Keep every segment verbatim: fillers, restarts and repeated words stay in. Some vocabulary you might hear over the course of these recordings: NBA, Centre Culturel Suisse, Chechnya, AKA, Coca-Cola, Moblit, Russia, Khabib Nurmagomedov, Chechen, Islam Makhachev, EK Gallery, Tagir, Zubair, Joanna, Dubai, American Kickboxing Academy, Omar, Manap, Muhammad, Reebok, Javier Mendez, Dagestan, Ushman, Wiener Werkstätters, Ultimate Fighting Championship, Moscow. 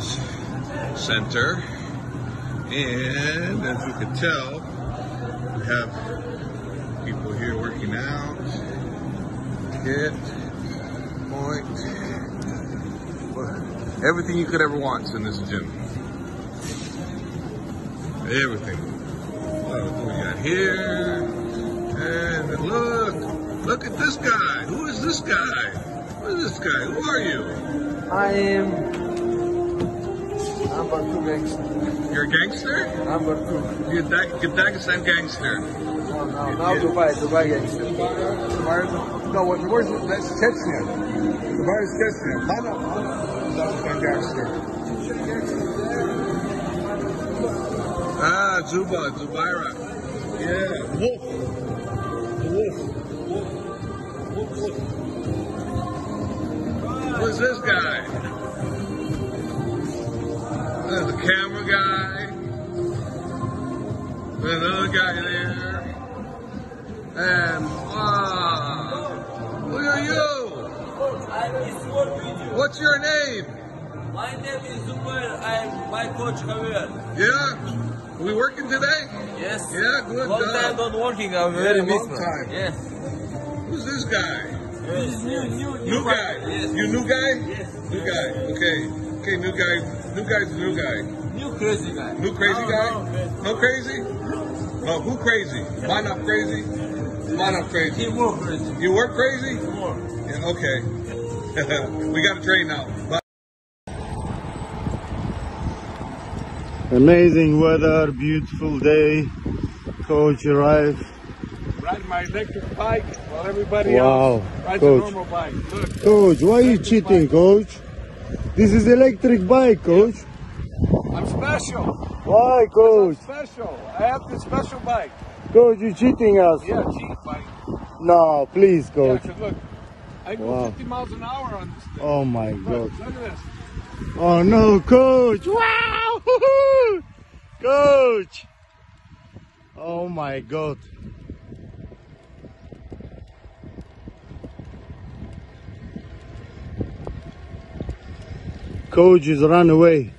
Mendez Center. And as you can tell, we have people here working out. Hit, point, everything you could ever want in this gym. Everything. What we got here? And look, look at this guy. Who is this guy? Who is this guy? Who are you? I am. I'm a gangster. You're a gangster? I'm a gangster. You're a Dagestan gangster. No, no, now yeah. Dubai, Dubai gangster. Dubai is a, no, what worse is that's Chechnya. Dubai is Chechnya. Manap, Dagestan gangster. Ah, Zuba, Zubaira. Yeah. Wolf. Wolf. Wolf. Wolf. Who is this guy? There's a camera guy. There's another guy there. And ah, who are you? What's your name? My name is Zubair. I'm my coach Javier. Yeah. We working today? Yes. Yeah. Good. Long job. Time not working. I'm yeah, very busy. Yes. Who's this guy? Yes. New, new, new, new guy. guy. Yes. You new guy? Yes. New guy. Okay. Okay, new guy, new guy's a new guy. New crazy guy. New crazy no, guy? No, no crazy? No, who crazy? Mine up crazy? Mine up crazy. You work crazy. You work crazy? You work. Yeah, okay. We got to train now. Bye. Amazing weather, beautiful day. Coach arrived. Ride my electric bike while everybody wow. else rides coach. a normal bike. Look. Coach, why are you cheating, bike. coach? This is electric bike, coach. I'm special. Why, coach? I'm special. I have this special bike. Coach, you're cheating us. Yeah, cheat bike. No, please, coach. Yeah, look, I go wow. fifty miles an hour on this thing. Oh, my look, God. Look at this. Oh, no, coach. Wow. Coach. Oh, my God. Coach is run away.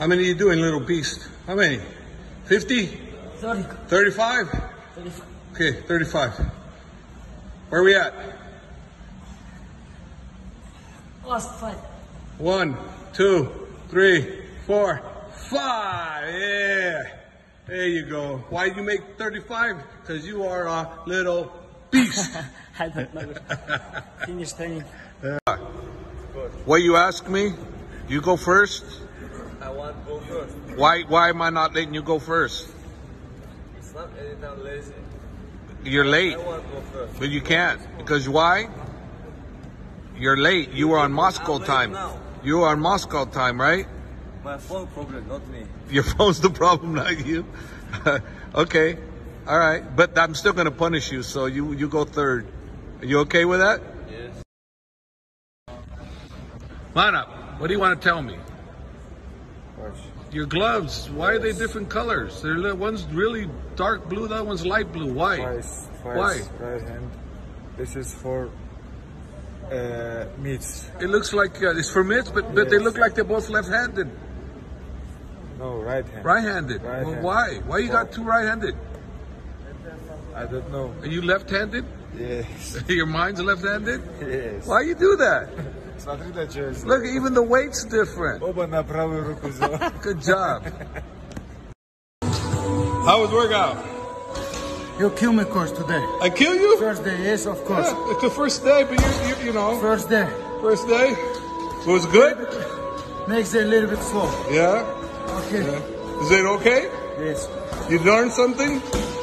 How many are you doing, little beast? How many? fifty? thirty. thirty-five? thirty-five. Okay, thirty-five. Where are we at? Last five. One, two, three, four, five. Yeah. There you go. Why you make thirty-five? Because you are a little beast. I don't know. Finish training. Uh, what you ask me? You go first? I want to go first. Why, why am I not letting you go first? It's not that I'm lazy. You're late. I want to go first. But you can't. Because why? You're late. You were on Moscow time. Now. You were on Moscow time, right? My phone problem, not me. Your phone's the problem, not you. Okay, all right. But I'm still gonna punish you, so you you go third. Are you okay with that? Yes. Manap, what do you want to tell me? Watch. Your gloves. Why yes. are they different colors? They're one's really dark blue, the other one's light blue. Why? Twice, twice, why? Right hand. This is for. Uh, mitts. It looks like uh, it's for mitts, but, but yes. they look like they're both left-handed. No, right-handed. Right-handed. Right well, why? Why you well, got two right-handed? I don't know. Are you left-handed? Yes. Your mind's left-handed? Yes. Why you do that? Look, even the weight's different. Good job. How was workout? You kill me, coach, today. I kill you? First day, yes, of course. Yeah, it's the first day, but you, you, you know. First day. First day. It was good? Next day, a little bit slow. Yeah? Okay. Yeah. Is it okay? Yes. You learned something?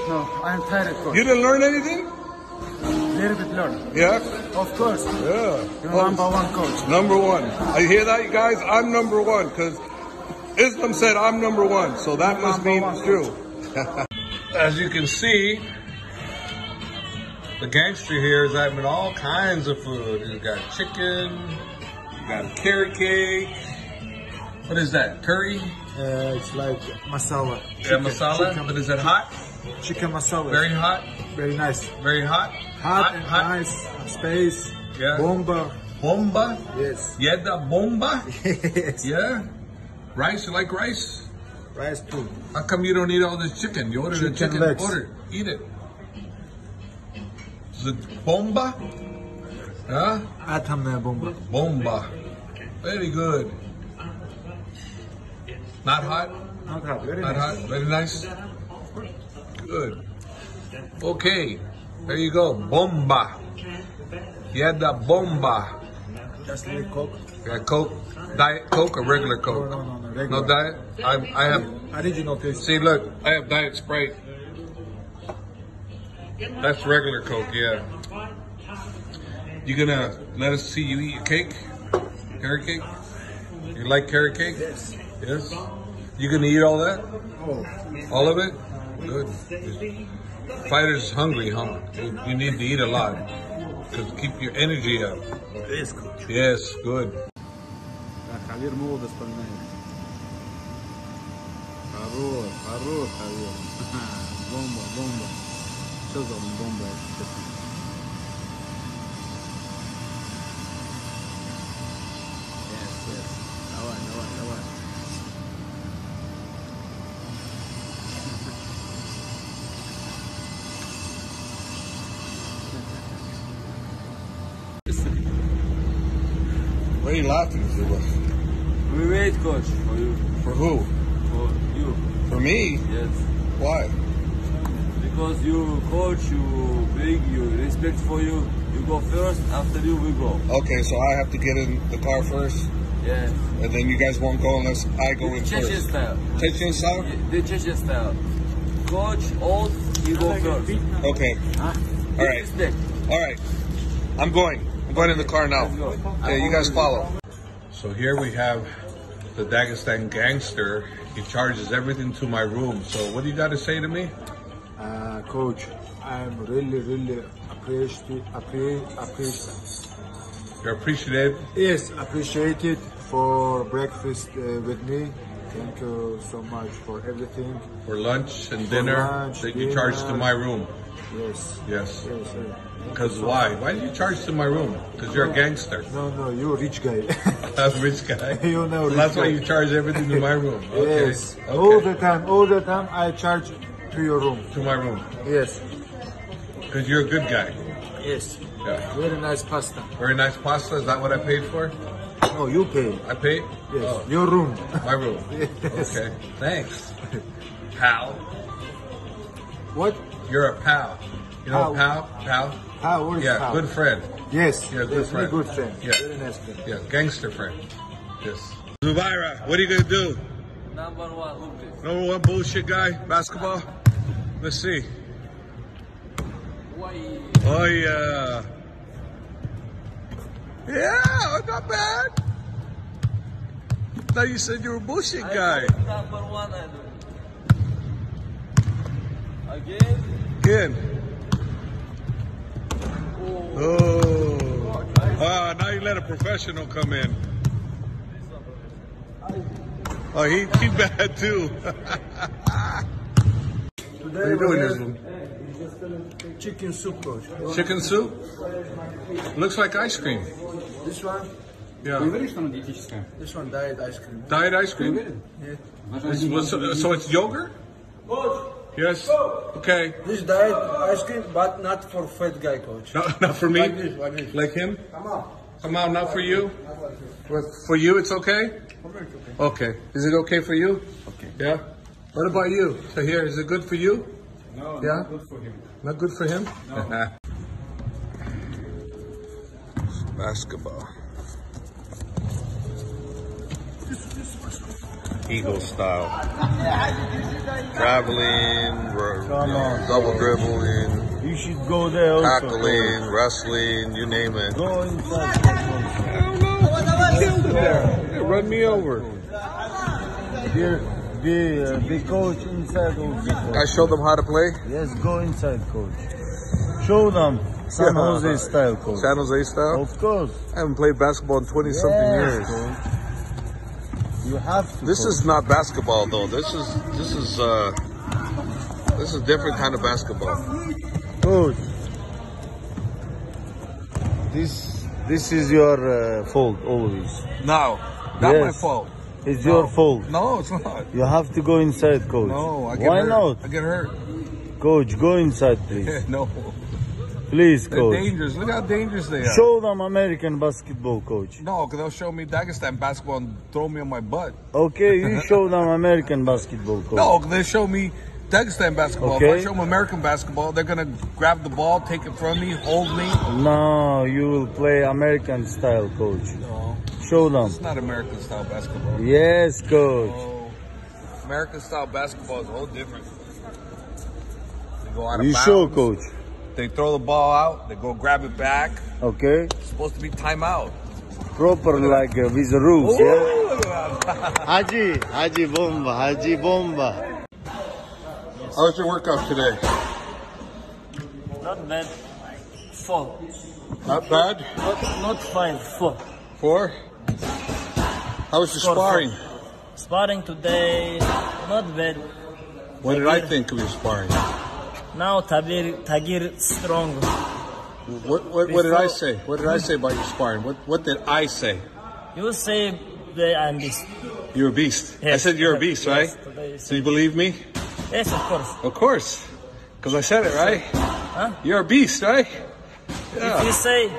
No, I'm tired, coach. You didn't learn anything? A little bit learned. Yeah? Of course. Yeah. You're well, number one, coach. Number one. I hear that, guys? I'm number one, because Islam said I'm number one, so that must mean it's true. As you can see, the gangster here is having all kinds of food. He's got chicken, he's got carrot cake. What is that, curry? Uh, it's like masala. Yeah, chicken, masala, chicken. But is it hot? Chicken masala. Very hot? Very nice. Very hot. Hot, hot and hot. Nice. Space. Yeah. Bomba. Bomba. Yes. Yeah, the bomba. Yes. Yeah. Rice. You like rice? Rice too. How come you don't eat all this chicken? You ordered chicken a chicken. Legs. Order. Eat it. The bomba. Huh? Atamna bomba. Bomba. Very good. Not hot. Not hot. Very Not nice. hot. Very nice. Good. Okay. There you go. Bomba. You had the bomba. Just like Coke. Yeah, Coke. Diet Coke or regular Coke? No, no, no. Regular. No diet? I, I have... Original taste. See, look. I have Diet Sprite. That's regular Coke, yeah. You gonna let us see you eat your cake? Carrot cake? You like carrot cake? Yes. Yes? You gonna eat all that? Oh. All of it? Good. Fighters hungry, huh? You need to eat a lot. Just keep your energy up. Yes, good. Yes, good. Javier Mendez вспоминает. Хорош, хорош, Javier. Бомба, бомба. Что за бомба? Yes, yes. Давай, давай, давай. Why are you laughing, Zubair? We wait, coach, for you. For who? For you. For me? Yes. Why? Because you coach, you big, you respect for you. You go first, after you we go. Okay, so I have to get in the car first? Yeah. And then you guys won't go unless I go in first? Chechen style. Chechen style? The Chechen style. Coach, old, you go first. Okay. All right. Respect. All right. I'm going. Going in the car now. Yeah, you guys follow. So here we have the Dagestan gangster. He charges everything to my room. So what do you got to say to me? Uh, coach, I'm really, really appreciated. You're appreciated? Yes, appreciated for breakfast uh, with me. Thank you so much for everything. For lunch and for dinner lunch, that you dinner. charge to my room. Yes. Yes. Yes, sir. Because why? Why do you charge to my room? Because you're a gangster. No, no, you're a rich guy. That's rich guy? You know, so that's guy. why you charge everything to my room. Okay. Yes. Okay. All the time, all the time I charge to your room. To my room? Yes. Because you're a good guy? Yes. Yeah. Very nice pasta. Very nice pasta? Is that what I paid for? No, you paid. I paid? Yes. Oh. Your room. My room? Yes. Okay. Thanks. Pal. What? You're a pal. You know pal? Pal? Pal, what is yeah, pal? Yeah, good friend. Yes, yeah, good friend. good friend. Yeah. Very nice friend. Yeah, gangster friend. Yes. Zubair, what are you going to do? Number one bullshit. Number one bullshit guy? Basketball? Let's see. Oh, yeah. Yeah, not bad. I thought you said you were a bullshit guy. Number one, I do. Again? Again. Oh. Ah, now you let a professional come in. Oh, he, he bad too. What are you doing this one? Chicken soup, coach. Chicken soup? Looks like ice cream. This one? Yeah. This one, diet ice cream. Diet ice cream? Yeah. So, so it's yogurt? Yes. Okay. This diet ice cream, but not for fat guy, coach. No, not for me. Like, this, like, this. Like him. Come on. Come on, not for you. Not like this. For you, it's okay. For me, it's okay. Okay. Is it okay for you? Okay. Yeah. What about you? So here, is it good for you? No. Yeah. Not good for him. Not good for him. No. Basketball. This, this Eagle style. Traveling, double dribbling. You should go there also. Tackling, wrestling, you name it. Go inside. I don't know. What about you there? Yeah, run me over. The, the, the coach inside also. I show them how to play? Yes, go inside, coach. Show them. San Jose style, coach. San Jose style? Of course. I haven't played basketball in twenty-something years. Coach. You have to. This coach. is not basketball though. This is this is uh this is different kind of basketball. Good. This this is your uh, fault always. No, not yes. my fault. It's no. your fault. No, it's not. You have to go inside, coach. No, I get Why hurt. not? I get hurt. Coach, go inside, please. No. Please, coach. They're dangerous. Look how dangerous they are. Show them American basketball, coach. No, because they'll show me Dagestan basketball and throw me on my butt. Okay, you show them American basketball, coach. No, they show me Dagestan basketball. Okay. If I show them American basketball, they're going to grab the ball, take it from me, hold me. No, you will play American style, coach. No. Show them. It's not American style basketball. Yes, coach. No. American style basketball is a whole different. They go out of you bounds. Show, coach. They throw the ball out, they go grab it back. Okay. It's supposed to be timeout. Proper, like uh, with the rules, Ooh. yeah? Haji, Haji Bomba, Haji Bomba. How was your workout today? Not bad. Four. Not bad? Not, not five, four. Four? How was the four, sparring? Four. Sparring today, not bad. What did I think of your sparring? Now Tagir, Tagir strong. What, what, what did I say? What did I say about your sparring? What, what did I say? You say that I'm beast. You're a beast. Yes. I said you're a beast, yes. right? Yes. Do you believe me? Yes, of course. Of course. Because I said it, right? Huh? You're a beast, right? Yeah. If you say...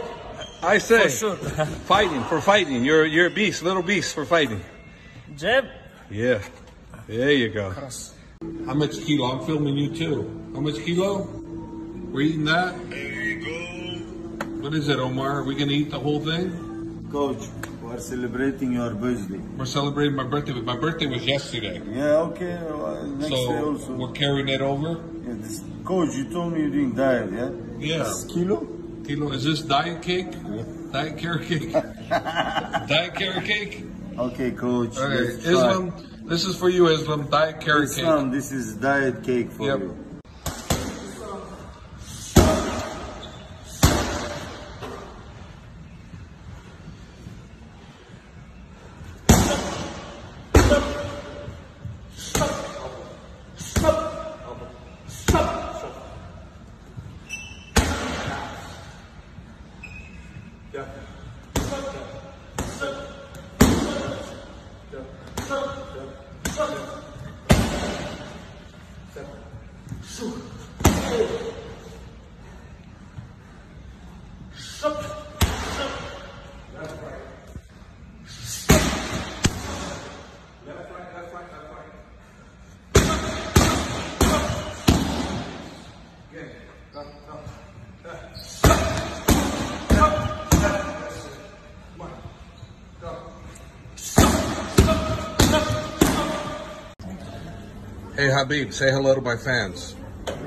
I say. For sure. Fighting, for fighting. You're, you're a beast, little beast for fighting. Jeb? Yeah. There you go. Cross. How much kilo? I'm filming you too. How much kilo? We're eating that? There you go. What is it, Omar? Are we going to eat the whole thing? Coach, we're celebrating your birthday. We're celebrating my birthday. But my birthday was yesterday. Yeah, okay. Well, next so day also. We're carrying it over? Yeah, this, coach, you told me you're doing diet, yeah? Yeah. This kilo? Kilo. Is this diet cake? Yeah. Diet carrot cake? Diet carrot cake? Okay, coach. Okay, let's Islam. Try. This is for you, Islam. Diet carrot cake. Islam, this is diet cake for yep. you. Hey, Khabib, say hello to my fans.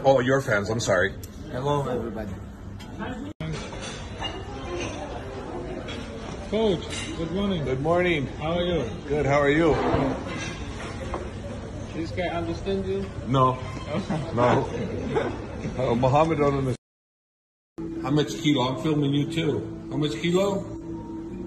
Oh, your fans, I'm sorry. Hello, everybody. Coach, good morning. Good morning. How are you? Good, how are you? This guy understand you? No. No. Uh, Muhammad don't understand. How much kilo? I'm filming you too. How much kilo?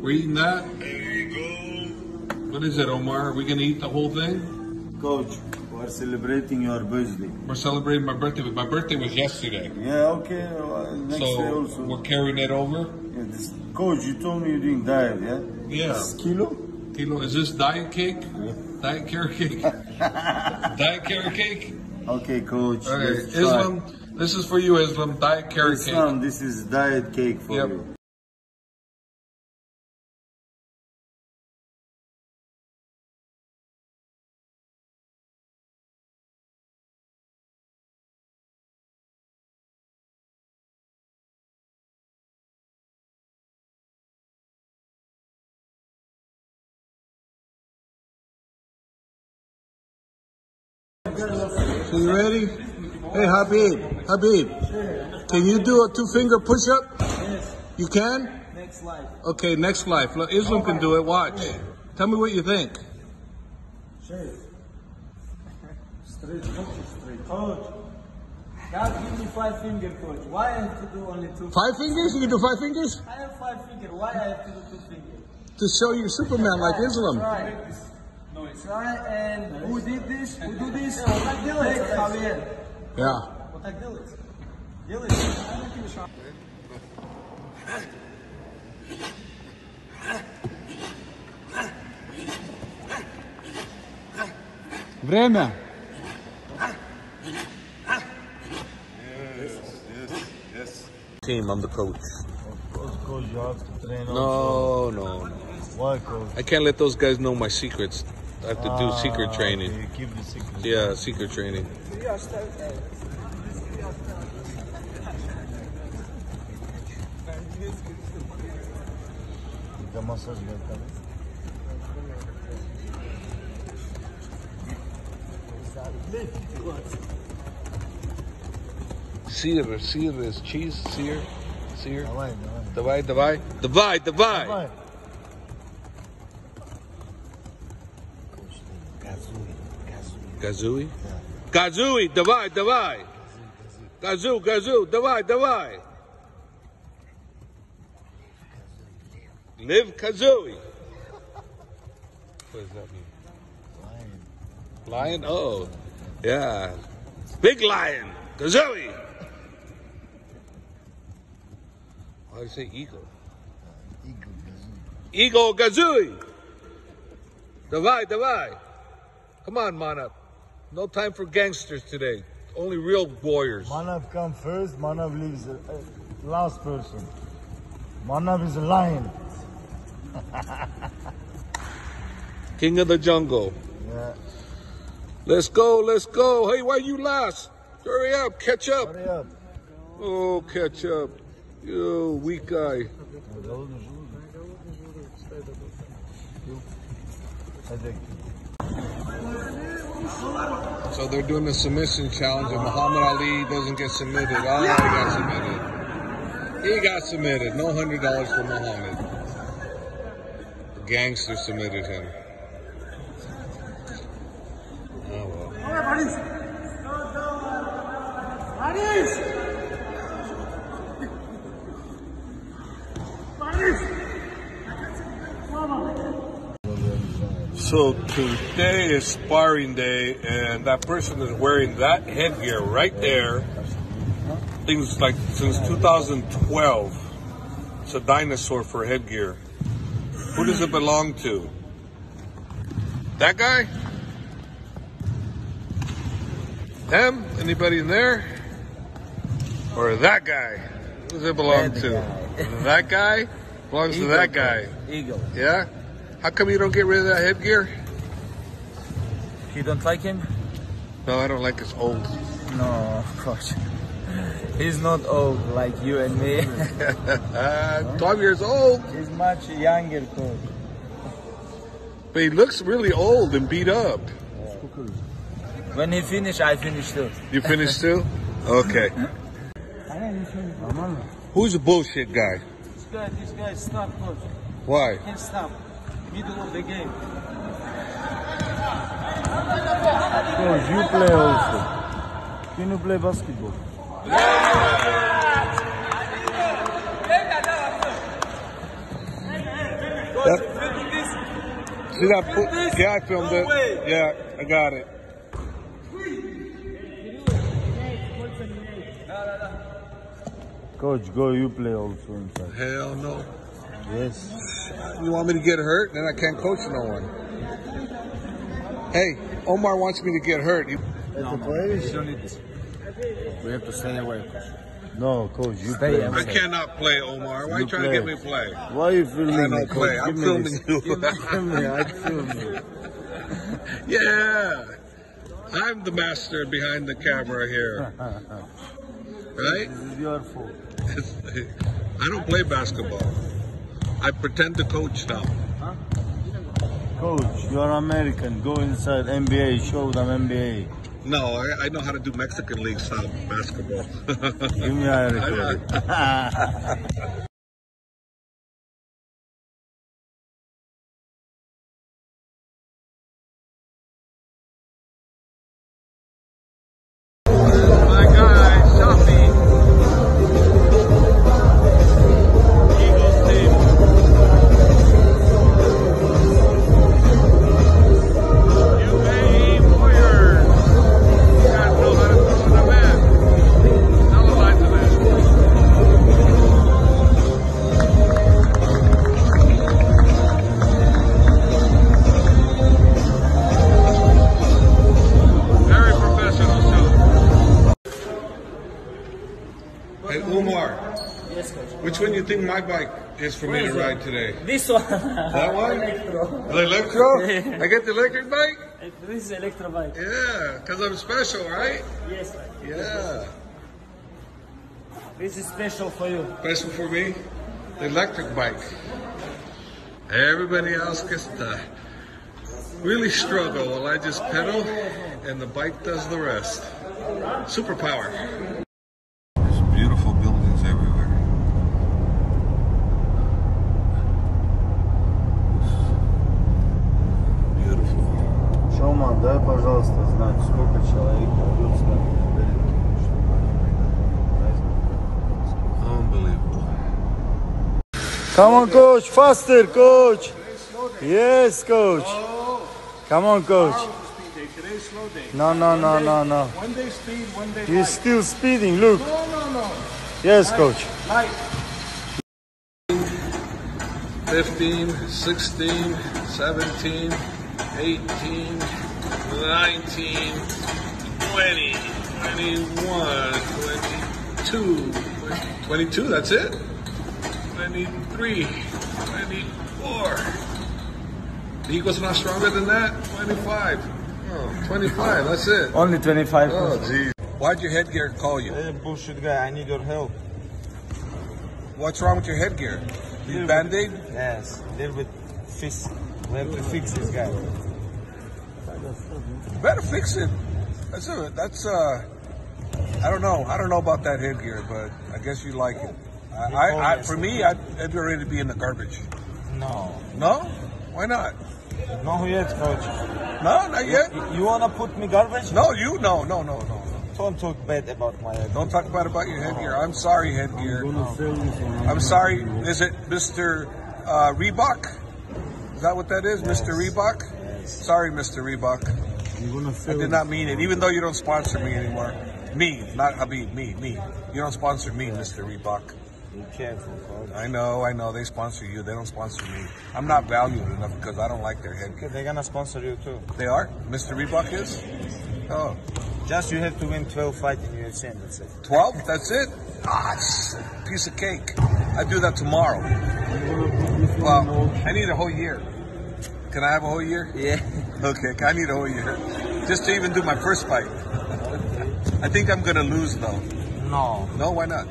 We're eating that? There you go. What is it, Omar? Are we going to eat the whole thing? Coach. We're celebrating your birthday. We're celebrating my birthday, but my birthday was yesterday. Yeah, okay. Well, next so day also. We're carrying it over? Yeah, this, coach, you told me you're doing diet, yeah? Yeah. This kilo? Kilo. Is this diet cake? Yeah. Diet carrot cake? Diet carrot cake? Okay, coach. Okay, Islam, try. This is for you, Islam. Diet carrot Islam, cake. Islam, this is diet cake for yep. you. So you ready? Hey, Khabib, Khabib, can you do a two-finger push-up? Yes. You can? Next life. Okay, next life. Look, Islam can do it. Watch. Tell me what you think. Straight. Straight. Straight. Coach, God, give me five finger, coach. Why I have to do only two fingers? Five fingers? You can do five fingers? I have five fingers. Why I have to do two fingers? To show you're Superman like Islam. Right. No, it's right, and who did this? Who do this? Yeah. Время. Team, I'm the coach. Coach, you have to train also. No, no, no. Why, coach? I can't let those guys know my secrets. I have to ah, do secret training. Okay, keep the secret. Yeah, secret training. The massage guy coming. Sear, sear is cheese, sear, sear. Давай, давай. Давай, давай. Давай, давай. Gazui? Gazui, давай, давай. Gazoo, gazoo, давай, давай. Live Kazooie. What does that mean? Lion? Lion? Oh, yeah. Big lion. Kazooie. Why do you say eagle? Eagle Gazooie. Davai, davai. Come on, Manap. No time for gangsters today. Only real warriors. Manap come first. Manap leaves the last person. Manap is a lion. King of the jungle. Yeah. Let's go, let's go. Hey, why you last? Hurry up, catch up. Hurry up. Oh, catch up. You weak guy. So they're doing the submission challenge and Muhammad Ali doesn't get submitted. Oh, he got submitted. He got submitted. No one hundred dollars for Muhammad. Gangster submitted him. Oh well. So today is sparring day, and that person is wearing that headgear right there. Things like since two thousand twelve. It's a dinosaur for headgear. Who does it belong to? That guy? Him? Anybody in there? Or that guy? Who does it belong to? Guy. That guy? Belongs Eagle to that guy. Eagle. Yeah? How come you don't get rid of that headgear? You don't like him? No, I don't like his old. No, of course. He's not old like you and me. uh, twelve years old. He's much younger, coach. But he looks really old and beat up. When he finish, I finish too. You finish too? Okay. Who's a bullshit guy? This guy, this guy, stop, coach. Why? He can't stop. Middle of the game. Coach, you play also. Can you play basketball? That, see that foot? Yeah, I filmed it. Yeah, I got it. Coach, go you play also inside. Hell no. Yes. You want me to get hurt? Then I can't coach no one. Hey, Omar wants me to get hurt. You no, We have to stay away. No, coach, you stay play. I cannot play, Omar. Why you, you trying play. to get me to play? Why are you filming I me, play. I'm filming you. me, I film you. Yeah. I'm the master behind the camera here. Right? This is your fault. I don't play basketball. I pretend to coach now. Huh? Coach, you're American. Go inside N B A. Show them N B A. No, I, I know how to do Mexican league style basketball. Give me a Omar. Yes, coach. Which one you think my bike is for Where me to ride it? today? This one. That one? Electro. The electro? Yeah. I get the electric bike? This is electro bike. Yeah, because I'm special, right? Yes. Yeah. This is special for you. Special for me? The electric bike. Everybody else gets to really struggle while I just pedal and the bike does the rest. Superpower. Дай, пожалуйста, знать, сколько человек идет с нами в тарелке, чтобы они приготовили праздник. Come on, coach, faster, coach. Yes, coach. Come on, coach. No, no, no, no, no. One day speed, one day. He's still speeding. Look. No, no, no. Yes, coach. fifteen, sixteen, seventeen, eighteen, nineteen, twenty, twenty-one, twenty-two, twenty-two, that's it? twenty-three, twenty-four. The eagle's not stronger than that? twenty-five. Oh, twenty-five, that's it. Only twenty-five. Oh, jeez. Why'd your headgear call you? Hey, bullshit guy, I need your help. What's wrong with your headgear? You band-aid? Yes, a little bit fist. We have to fix this guy. You better fix it. That's a, that's uh I don't know. I don't know about that headgear, but I guess you like it. I, I, I for me, I'd, I'd be ready to be in the garbage. No. No? Why not? Not yet, coach. No, not yet. You, you wanna put me garbage? No, you no, no, no, no. Don't talk bad about my headgear. Don't talk bad about your headgear. I'm sorry, headgear. I'm, gonna sell you some. I'm sorry. Is it Mister Uh, Reebok? Is that what that is, yes. Mister Reebok? Yes. Sorry, Mister Reebok. You're gonna fail. I did not mean it, even though you don't sponsor me anymore. Me, not Khabib, me, me. You don't sponsor me, Mister Reebok. Be careful, coach. I know, I know. They sponsor you. They don't sponsor me. I'm not valued enough because I don't like their headgear. They're going to sponsor you, too. They are? Mister Reebok is? Oh. Just you have to win twelve fights in U F C, that's it. twelve? That's it? Ah, piece of cake. I do that tomorrow. Well, I need a whole year. Can I have a whole year? Yeah. Okay, I need a whole year. Just to even do my first fight. I think I'm going to lose, though. No. No, why not?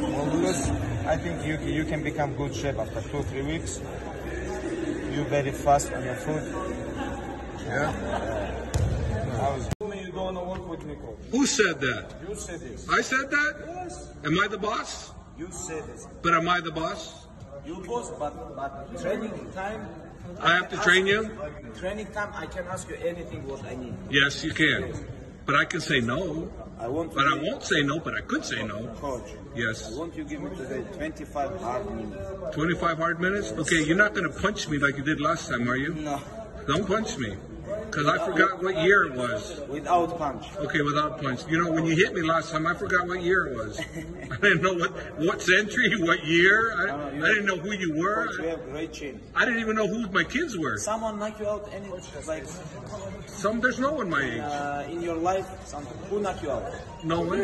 Well, lose. I think you, you can become good shape after two, three weeks. You're very fast on your foot. Yeah. I was you going to work with Nico. Who said that? You said this. I said that? Yes. Am I the boss? You said this. But am I the boss? You boss, but, but training time... I, I have to train you? you? Training time, I can ask you anything what I need. Yes, you can. Yes. But I can say no. I want. But I won't say no, but I could say no. Coach. Yes. I want you to give me today twenty-five hard minutes. twenty-five hard minutes? Yes. Okay, you're not going to punch me like you did last time, are you? No. Don't punch me. Because I forgot what year it was. Without punch. Okay, without punch. You know, when you hit me last time, I forgot what year it was. I didn't know what what century, what year. I, uh, I didn't know who you were. You have great chin. I didn't even know who my kids were. Someone knocked you out any like. Some there's no one my age. Uh, in your life, some, who knocked you out? No one.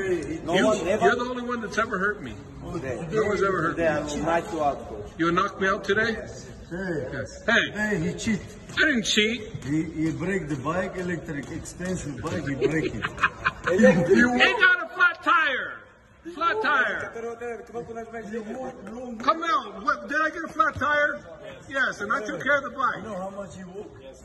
No you, one ever. You're the only one that's ever hurt me. Today. No one's ever hurt today, me. Today I will knock you out, coach. You'll knock me out today? Yes. Hey, yes. hey, hey, he cheat. I didn't cheat. He, he break the bike, electric, extension bike, he break it. you, you Hang on a flat tire. Flat tire. Come out. What, did I get a flat tire? Yes, yes and I took care of the bike. You know how much he walk? Yes.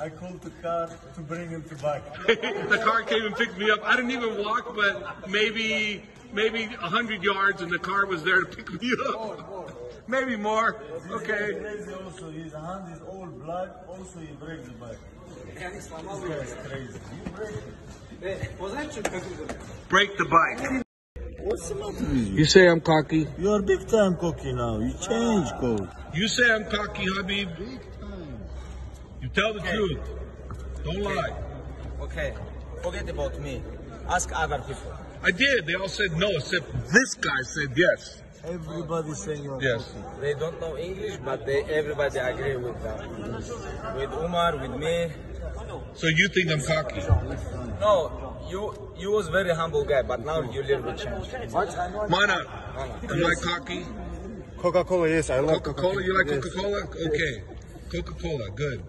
I called the car to bring him to bike. The car came and picked me up. I didn't even walk, but maybe, maybe a hundred yards and the car was there to pick me up. More, more. Maybe more. He's okay. Crazy also. His hand is all black. Also, he breaks the bike. This guy is crazy. You break the bike. What's the matter with you? You say I'm cocky. You are big time cocky now. You change, coach. You say I'm cocky, Khabib. Big time. You tell the okay. truth. Don't okay. lie. Okay. Forget about me. Ask other people. I did. They all said no, except this guy said yes. Everybody saying you are yes. Muslim. They don't know English, but they everybody agree with them. With Omar, with me. So you think I'm cocky? No, you you was very humble guy, but now you little bit changed. Manap, am I cocky? Coca-Cola, yes, I love Coca-Cola. Coca-Cola, you like yes. Coca-Cola? Okay, yes. Coca-Cola, good.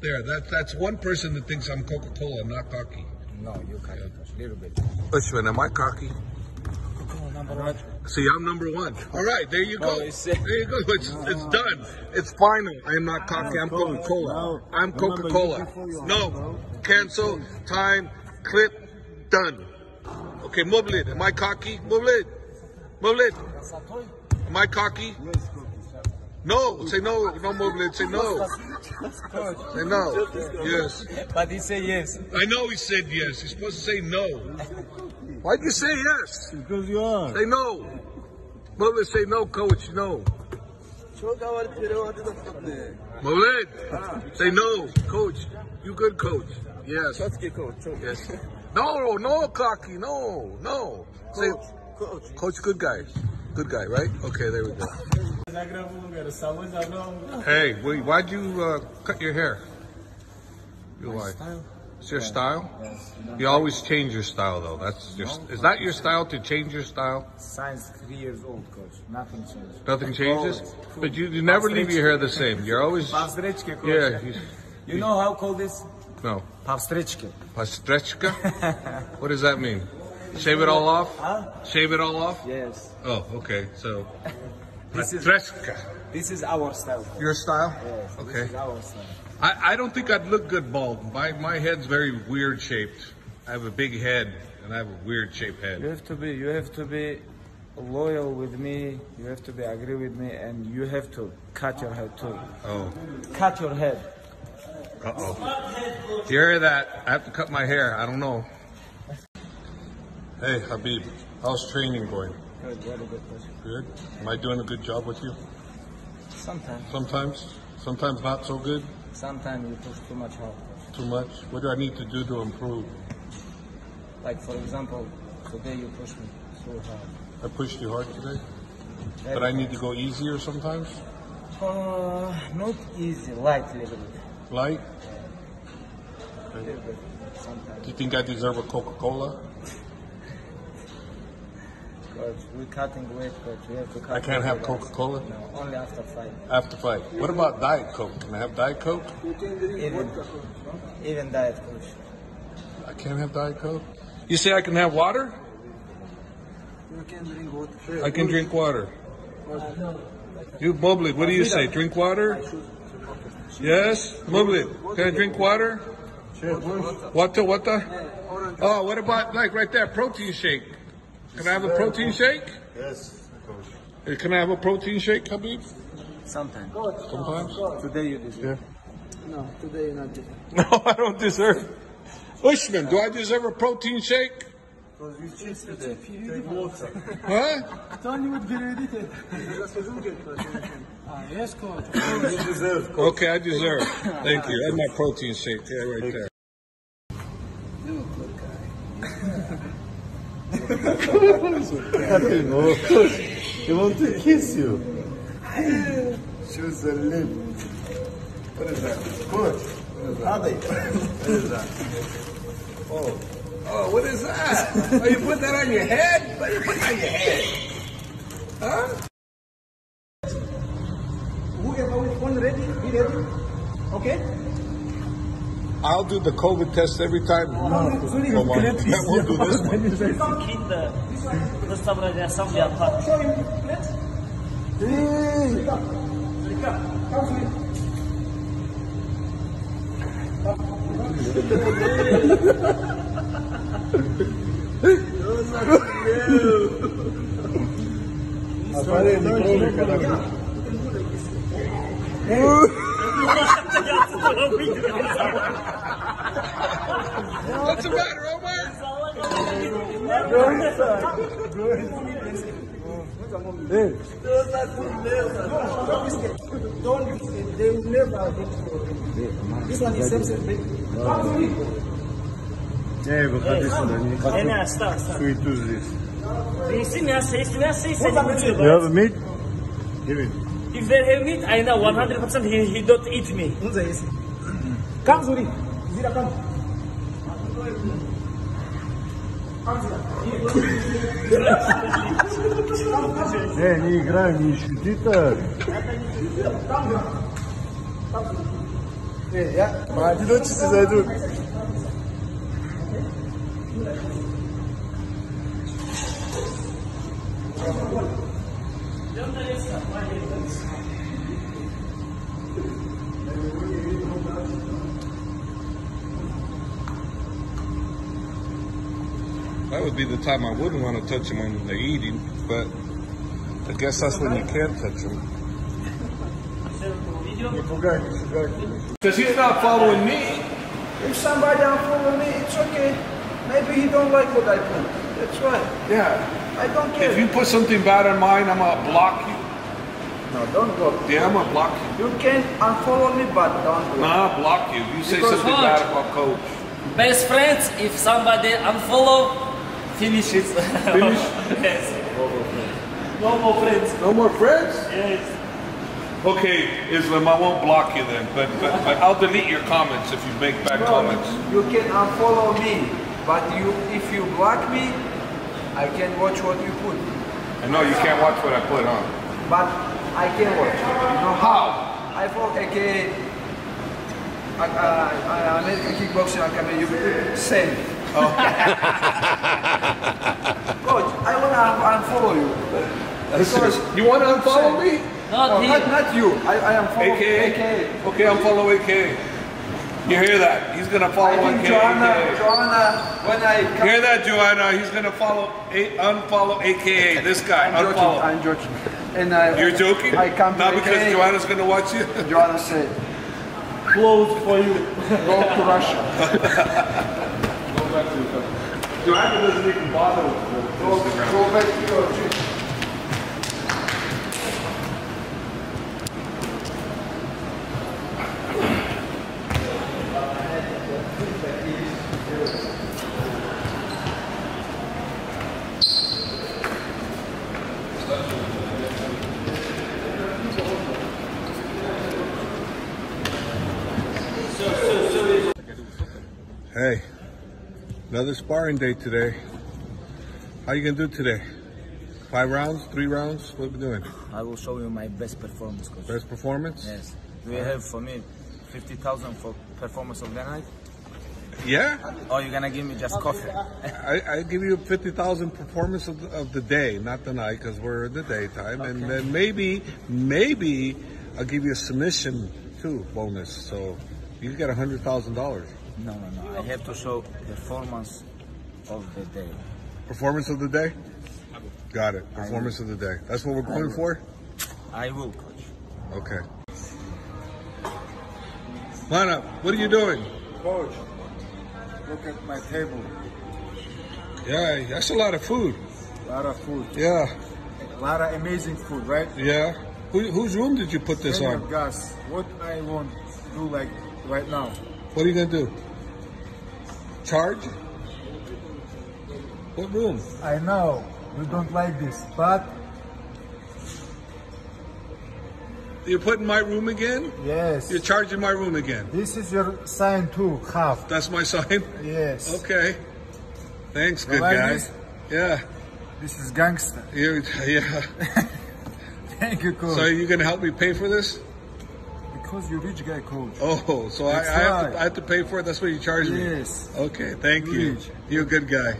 There, that that's one person that thinks I'm Coca-Cola. I'm not cocky. No, you're cocky, a little bit. Ushman, am I cocky? Right. See, I'm number one. All right, there you go. There you go. It's, it's done. It's final. I'm not cocky. I'm Coca-Cola. I'm Coca-Cola. No. Cancel. Time. Clip. Done. Okay, Moblit. Am I cocky? Moblit. Moblit. Am I cocky? No. Say no. No, Moblit. Say no. Say no. Yes. But he said yes. I know he said yes. He's supposed to say no. Why'd you say yes? Because you are. Say no. Moblit, say no, coach, no. Moblit, say no, coach. You good, coach. Yes. Yes. No, no, cocky, no, no. Say, coach, coach, good guy. Good guy, right? Okay, there we go. Hey, why'd you uh, cut your hair? You like? It's your style? Yes. You always change your style though. That's your, is that your style to change your style? Since three years old, coach. Nothing changes. Nothing changes? But you, you never leave your hair the same. You're always... Pastrechka, coach. Yeah. You know how I call this? No. Pastrechka. Pastrechka? What does that mean? Shave it all off? Huh? Shave it all off? Yes. Oh, okay. So... This is, this is our style. Coach. Your style? Yes, okay. This is our style. I, I don't think I'd look good bald. My, my head's very weird shaped. I have a big head and I have a weird shaped head. You have to be, you have to be loyal with me. You have to be agree with me and you have to cut your head too. Oh. Cut your head. Uh-oh. Do you hear that? I have to cut my hair. I don't know. Hey, Khabib. How's training going? Good, very good. Good? Am I doing a good job with you? Sometimes. Sometimes? Sometimes not so good? Sometimes you push too much hard. Too much? What do I need to do to improve? Like for example, today you pushed me so hard. I pushed you hard today? Very but I need to go easier sometimes? Uh, not easy, light a little bit. Light? Yeah. Okay. A little bit, sometimes. Do you think I deserve a Coca-Cola? Coach, we're cutting weight, coach. We have to cut. I can't have Coca-Cola? No, only after fight. After fight. What about Diet Coke? Can I have Diet Coke? Even, even Diet Coke. I can't have Diet Coke? You say I can have water? You can drink water. I can drink water. You, Moblit, what do you say? Drink water? Yes? Moblit, can I drink water? Water, water? Oh, what about, like, right there, protein shake? Can I have a protein shake? Yes, coach. Can I have a protein shake, Khabib? Sometimes. Sometimes? Today you deserve. Yeah. No, today you not deserve. No, I don't deserve. Ushman, no. Do I deserve a protein shake? Because you cheat today. Take water. Huh? It's only what you did. Yes, coach. You deserve, coach. Okay, I deserve. Thank you. That's my protein shake. Yeah, right there. He wants to kiss you. Choose the lip. What is that? Good. What is that? What is that? Oh, oh, what is that? Oh, you put that on your head? Why you put that on your head? Huh? Who have one ready? He ready? Okay. I'll do the COVID test every time. No, no, no, no, one. That won't do this one. What's the matter, Omar? Sweet tooth this. You have a meat? Give it. If they have meat, I know one hundred percent he, he don't eat me. Come, Zuri. Zira, come. Come, Zira. Hey, не играй, не шути так. Come, Zira. Come, Zira. Hey, yeah. Один очень зайдут. That would be the time I wouldn't want to touch him when they're eating, but I guess that's when you can touch him. Because he's not following me. If somebody don't follow me, it's okay. Maybe he don't like what I put. That's right. Yeah. I don't care. If you put something bad in mine, I'm gonna block you. No, don't block me. Yeah, I'm gonna block you. You can unfollow me, but don't block me. Nah, block you. You say because something coach, bad about coach. Best friends, if somebody unfollow, finish it. Finish? Yes. No more friends. No more friends. No more friends? Yes. Okay, Islam, I won't block you then, but, but, but I'll delete your comments if you make bad no, comments. You can unfollow me, but you if you block me, I can watch what you put. I know you can't watch what I put on. But I can watch it. You know how? I thought A K A uh, American Kickboxing Academy, you send. Oh. Coach, I want to un unfollow you. Because you want to unfollow me? Not, no, not, not you. I, I am following A K A. Okay, I'm following A K A. You hear that? He's gonna follow I think A K A. Joanna, Joanna, when I come hear that, Joanna, he's gonna follow, a, unfollow A K A. This guy, I'm unfollow. Joking, I'm joking. And I, you're joking? I come not to because A K A. Joanna's gonna watch you. Joanna said, "Close for you. Go to Russia." Go back to Russia. Joanna doesn't even bother with it. Go, go back to your gym. Hey, another sparring day today. How you gonna do today? Five rounds, three rounds, what are we doing? I will show you my best performance, coach. Best performance? Yes. Do you have for me fifty thousand for performance of the night? Yeah? Or you're gonna give me just coffee? I, I give you fifty thousand performance of, of the day, not the night, because we're in the daytime. Okay. And then maybe, maybe I'll give you a submission too, bonus. So you get one hundred thousand dollars. No, no, no. I have to show performance of the day. Performance of the day? Got it. Performance of the day. That's what we're going for? I will, coach. Okay. Manap, what are you doing? Coach, look at my table. Yeah, that's a lot of food. A lot of food. Yeah. A lot of amazing food, right? Yeah. Who, whose room did you put this on? Gas. What I want to do like right now. What are you going to do? Charge? What room? I know you don't like this, but... You're putting my room again? Yes. You're charging my room again? This is your sign too, half. That's my sign? Yes. Okay. Thanks, you good like guy. This? Yeah. This is gangster. You're, yeah. Thank you, coach. So are you going to help me pay for this? Because you're rich guy, coach. Oh, so I, I, have right. to, I have to pay for it? That's what you charge me? Yes. Okay, thank you. Rich. You're a good guy.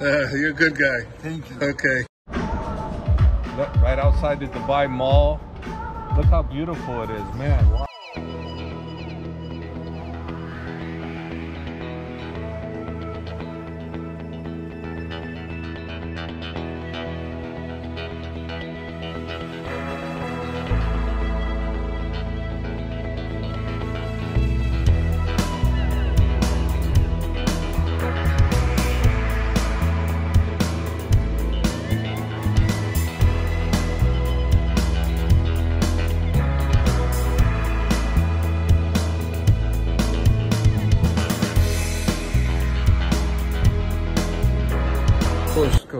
uh, you're a good guy. Thank you. Okay. Look, right outside the Dubai Mall. Look how beautiful it is, man. Wow.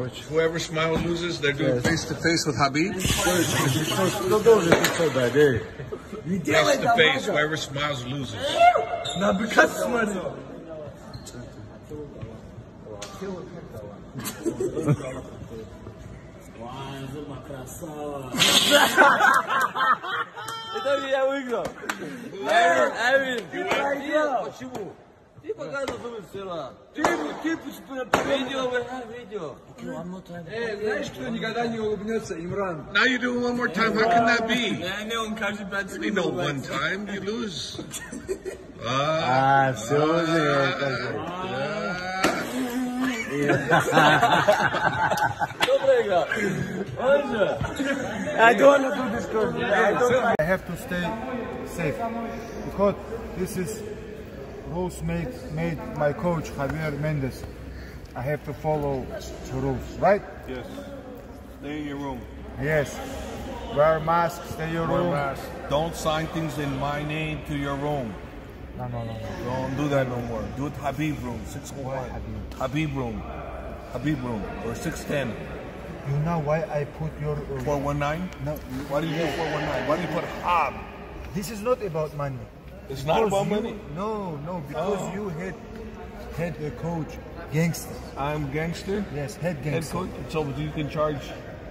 George. Whoever smiles loses. They're doing yes. face to face with Khabib. Face to face. Whoever smiles loses. Not because money. Now you do it one more time. How can that be? You need no one time. You lose. Ah, I don't want to do this course. I, I have to stay safe because this is rules made made my coach Javier Mendez. I have to follow the rules, right? Yes. Stay in your room. Yes. Wear mask. Stay in your Wear room. Mask. Don't sign things in my name to your room. No, no, no, no. Don't do that no more. Do it Khabib room, six oh one. Khabib room. Khabib room, or six ten. You know why I put your... Uh, four one nine? No. Why do you yeah. do four one nine? Why do you put Hab? This is not about money. It's because not about you, money? No, no, because oh. you had head coach gangster. I'm gangster? Yes, head gangster. Head coach, so you can charge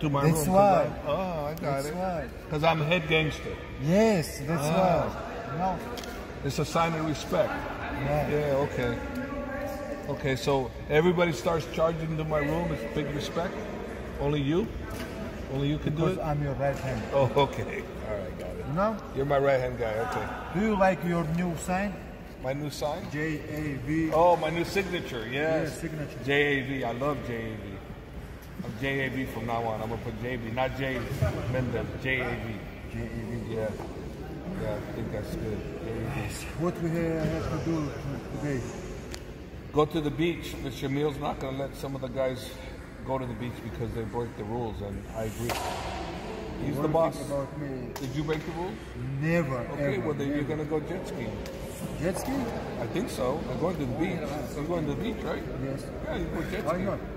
to my that's room. That's why. I, oh, I got that's it. That's why. Because I'm head gangster. Yes, that's ah. why. No. It's a sign of respect. Yeah. yeah, okay. Okay, so everybody starts charging to my room. It's big respect. Only you? Only you can because do it? Because I'm your right hand. Oh, okay. All right, got it. No? You're my right hand guy, okay. Do you like your new sign? My new sign? J A V. Oh, my new signature, yes. Yeah, signature. J A V. I love J A V. I'm J A V from now on. I'm going to put J A V. Not J. Mendez. J A V. J A V. Yeah. Yeah, I think that's good. Yes. What we have to do today? Go to the beach, but Shamil's not going to let some of the guys go to the beach because they break the rules, and I agree. He's what the boss. About me? Did you break the rules? Never. Okay, ever, well then never. You're going to go jet skiing. Jet skiing? I think so. I'm going to the beach. I'm going to the beach, right? Yes. Yeah, you go jet skiing. Why not?